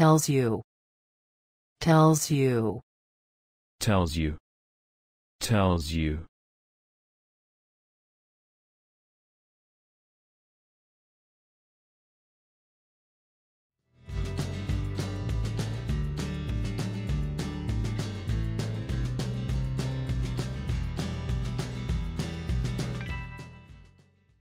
tells you, tells you, tells you, tells you,